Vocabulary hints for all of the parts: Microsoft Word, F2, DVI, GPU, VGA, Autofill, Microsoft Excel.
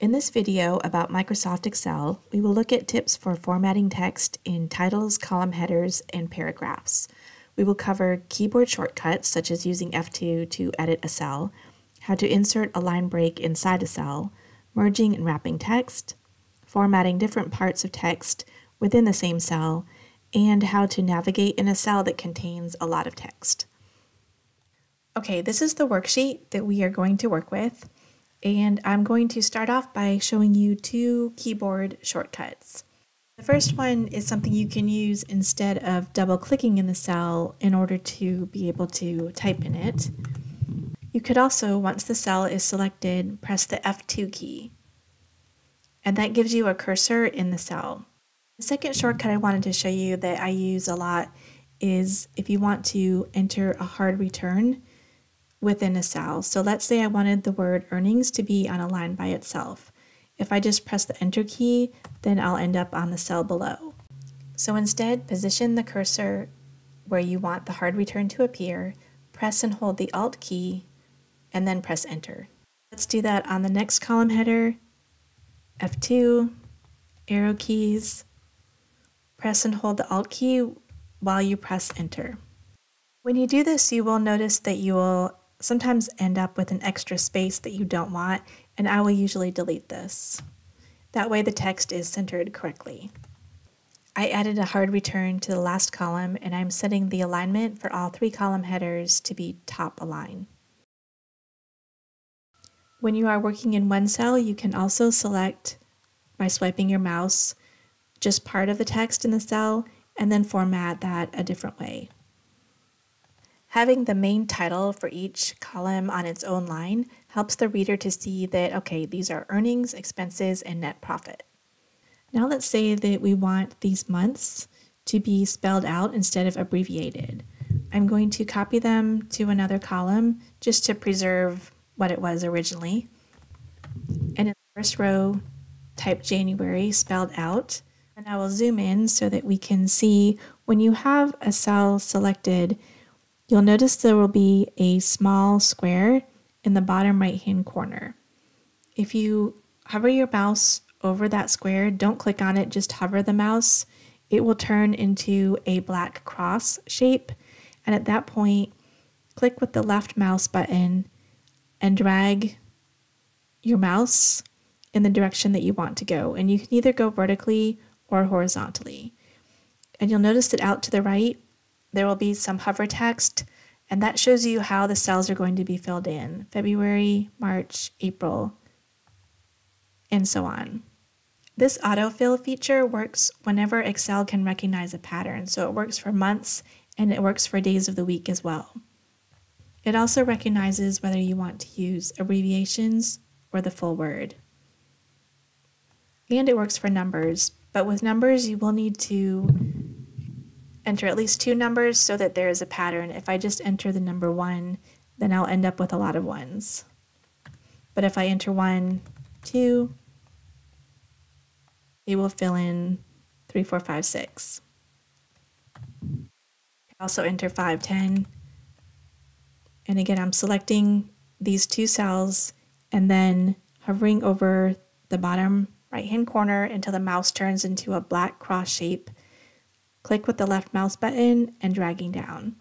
In this video about Microsoft Excel, we will look at tips for formatting text in titles, column headers, and paragraphs. We will cover keyboard shortcuts such as using F2 to edit a cell, how to insert a line break inside a cell, merging and wrapping text, formatting different parts of text within the same cell, and how to navigate in a cell that contains a lot of text. Okay, this is the worksheet that we are going to work with. And I'm going to start off by showing you two keyboard shortcuts. The first one is something you can use instead of double clicking in the cell in order to be able to type in it. You could also, once the cell is selected, press the F2 key. And that gives you a cursor in the cell. The second shortcut I wanted to show you that I use a lot is if you want to enter a hard return within a cell. So let's say I wanted the word earnings to be on a line by itself. If I just press the enter key, then I'll end up on the cell below. So instead, position the cursor where you want the hard return to appear, press and hold the alt key, and then press enter. Let's do that on the next column header, F2, arrow keys, press and hold the alt key while you press enter. When you do this, you will notice that you will sometimes end up with an extra space that you don't want, and I will usually delete this. That way the text is centered correctly. I added a hard return to the last column, and I'm setting the alignment for all three column headers to be top align. When you are working in one cell, you can also select, by swiping your mouse, just part of the text in the cell, and then format that a different way. Having the main title for each column on its own line helps the reader to see that, okay, these are earnings, expenses, and net profit. Now let's say that we want these months to be spelled out instead of abbreviated. I'm going to copy them to another column just to preserve what it was originally. And in the first row, type January spelled out. And I will zoom in so that we can see when you have a cell selected, you'll notice there will be a small square in the bottom right-hand corner. If you hover your mouse over that square, don't click on it, just hover the mouse, it will turn into a black cross shape. And at that point, click with the left mouse button and drag your mouse in the direction that you want to go. And you can either go vertically or horizontally. And you'll notice that out to the right, there will be some hover text, and that shows you how the cells are going to be filled in. February, March, April, and so on. This autofill feature works whenever Excel can recognize a pattern. So it works for months, and it works for days of the week as well. It also recognizes whether you want to use abbreviations or the full word. And it works for numbers, but with numbers you will need to enter at least two numbers so that there is a pattern. If I just enter the number 1, then I'll end up with a lot of ones. But if I enter 1, 2, it will fill in 3, 4, 5, 6. Also enter 5, 10. And again, I'm selecting these two cells and then hovering over the bottom right-hand corner until the mouse turns into a black cross shape. Click with the left mouse button and dragging down.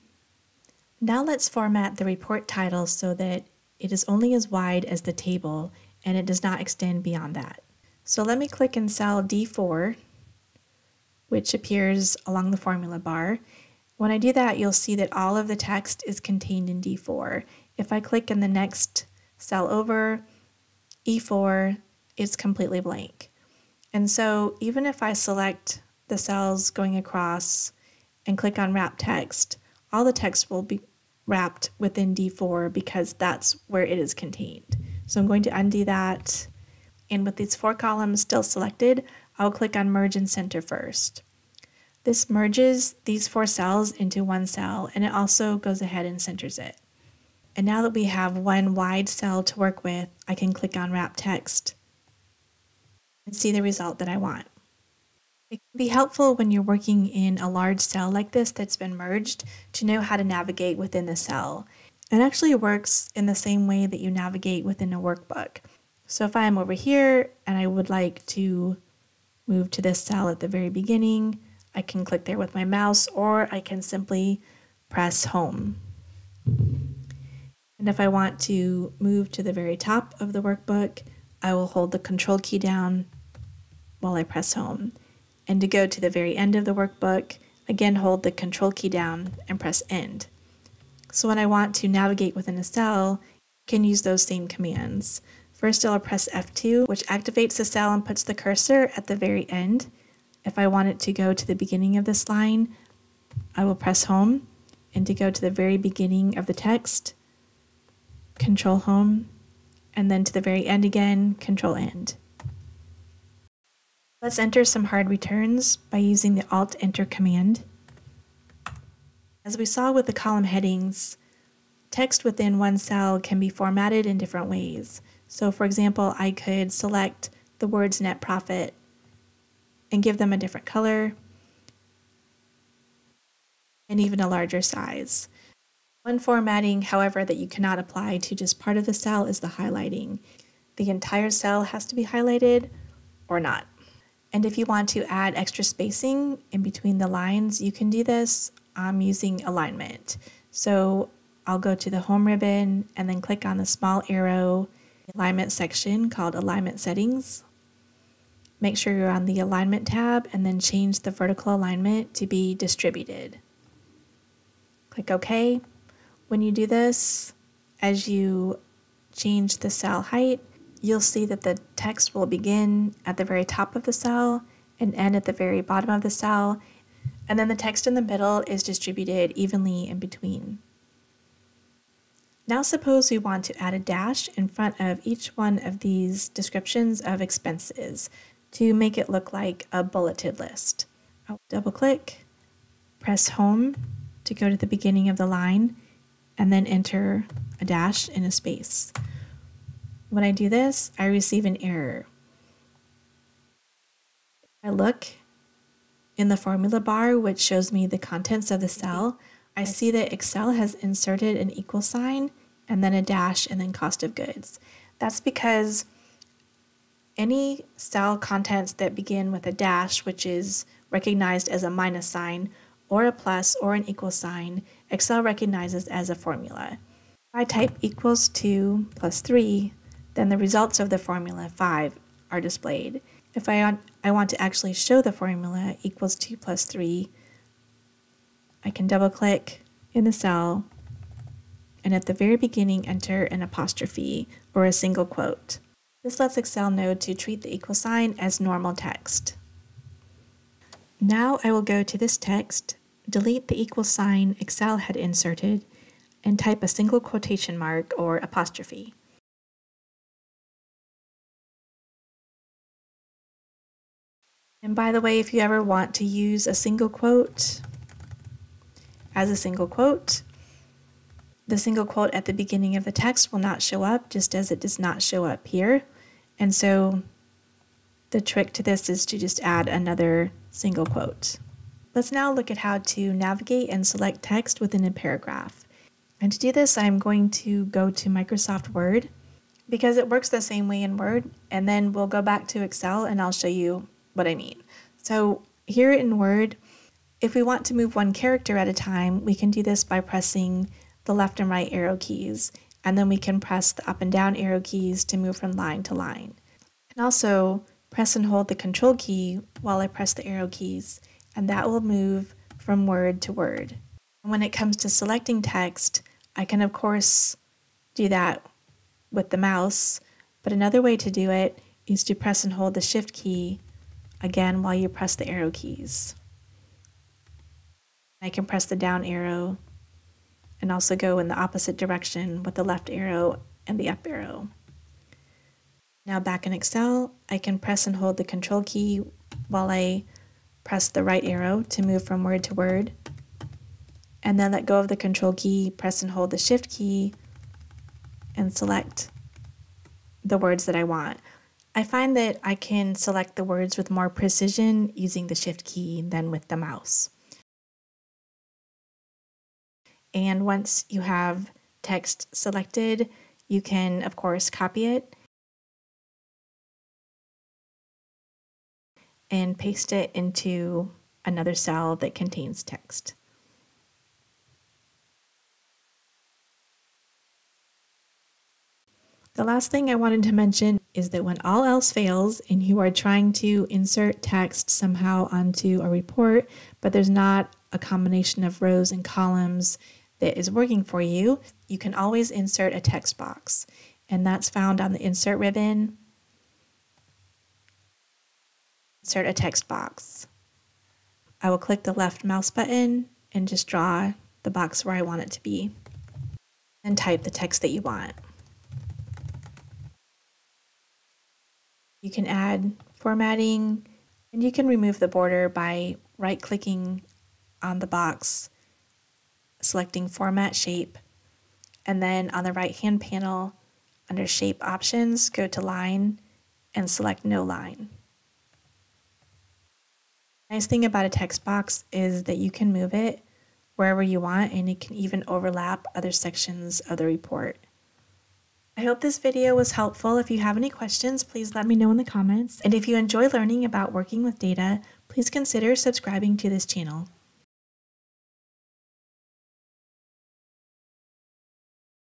Now let's format the report title so that it is only as wide as the table and it does not extend beyond that. So let me click in cell D4, which appears along the formula bar. When I do that, you'll see that all of the text is contained in D4. If I click in the next cell over, E4, it's completely blank. And so even if I select the cells going across and click on wrap text, all the text will be wrapped within D4 because that's where it is contained. So I'm going to undo that. And with these four columns still selected, I'll click on merge and center first. This merges these four cells into one cell, and it also goes ahead and centers it. And now that we have one wide cell to work with, I can click on wrap text and see the result that I want. It can be helpful when you're working in a large cell like this that's been merged to know how to navigate within the cell. It actually works in the same way that you navigate within a workbook. So if I'm over here and I would like to move to this cell at the very beginning, I can click there with my mouse, or I can simply press home. And if I want to move to the very top of the workbook, I will hold the control key down while I press home. And to go to the very end of the workbook, again, hold the control key down and press end. So when I want to navigate within a cell, you can use those same commands. First, I'll press F2, which activates the cell and puts the cursor at the very end. If I want it to go to the beginning of this line, I will press home. And to go to the very beginning of the text, control home, and then to the very end again, control end. Let's enter some hard returns by using the Alt-Enter command. As we saw with the column headings, text within one cell can be formatted in different ways. So for example, I could select the words net profit and give them a different color and even a larger size. One formatting, however, that you cannot apply to just part of the cell is the highlighting. The entire cell has to be highlighted or not. And if you want to add extra spacing in between the lines, you can do this using alignment. So I'll go to the Home ribbon and then click on the small arrow alignment section called Alignment Settings. Make sure you're on the Alignment tab and then change the vertical alignment to be distributed. Click OK. When you do this, as you change the cell height, you'll see that the text will begin at the very top of the cell and end at the very bottom of the cell, and then the text in the middle is distributed evenly in between. Now suppose we want to add a dash in front of each one of these descriptions of expenses to make it look like a bulleted list. I'll double click, press home to go to the beginning of the line, and then enter a dash in a space. When I do this, I receive an error. I look in the formula bar, which shows me the contents of the cell. I see that Excel has inserted an equal sign and then a dash and then cost of goods. That's because any cell contents that begin with a dash, which is recognized as a minus sign or a plus or an equal sign, Excel recognizes as a formula. If I type equals 2 plus 3, then the results of the formula 5 are displayed. If I want to actually show the formula equals 2 plus 3, I can double click in the cell and at the very beginning enter an apostrophe or a single quote. This lets Excel know to treat the equal sign as normal text. Now I will go to this text, delete the equal sign Excel had inserted, and type a single quotation mark or apostrophe. And by the way, if you ever want to use a single quote as a single quote, the single quote at the beginning of the text will not show up, just as it does not show up here. And so the trick to this is to just add another single quote. Let's now look at how to navigate and select text within a paragraph. And to do this, I'm going to go to Microsoft Word because it works the same way in Word, and then we'll go back to Excel and I'll show you what I mean. So here in Word, if we want to move one character at a time, we can do this by pressing the left and right arrow keys, and then we can press the up and down arrow keys to move from line to line. And also press and hold the control key while I press the arrow keys, and that will move from word to word. And when it comes to selecting text, I can of course do that with the mouse, but another way to do it is to press and hold the shift key again while you press the arrow keys. I can press the down arrow and also go in the opposite direction with the left arrow and the up arrow. Now back in Excel, I can press and hold the control key while I press the right arrow to move from word to word, and then let go of the control key, press and hold the shift key, and select the words that I want. I find that I can select the words with more precision using the shift key than with the mouse. And once you have text selected, you can, of course, copy it and paste it into another cell that contains text. The last thing I wanted to mention is that when all else fails and you are trying to insert text somehow onto a report, but there's not a combination of rows and columns that is working for you, you can always insert a text box. And that's found on the Insert ribbon. Insert a text box. I will click the left mouse button and just draw the box where I want it to be and type the text that you want. You can add formatting, and you can remove the border by right-clicking on the box, selecting Format Shape, and then on the right-hand panel, under Shape Options, go to Line and select No Line. The nice thing about a text box is that you can move it wherever you want, and it can even overlap other sections of the report. I hope this video was helpful. If you have any questions, please let me know in the comments. And if you enjoy learning about working with data, please consider subscribing to this channel.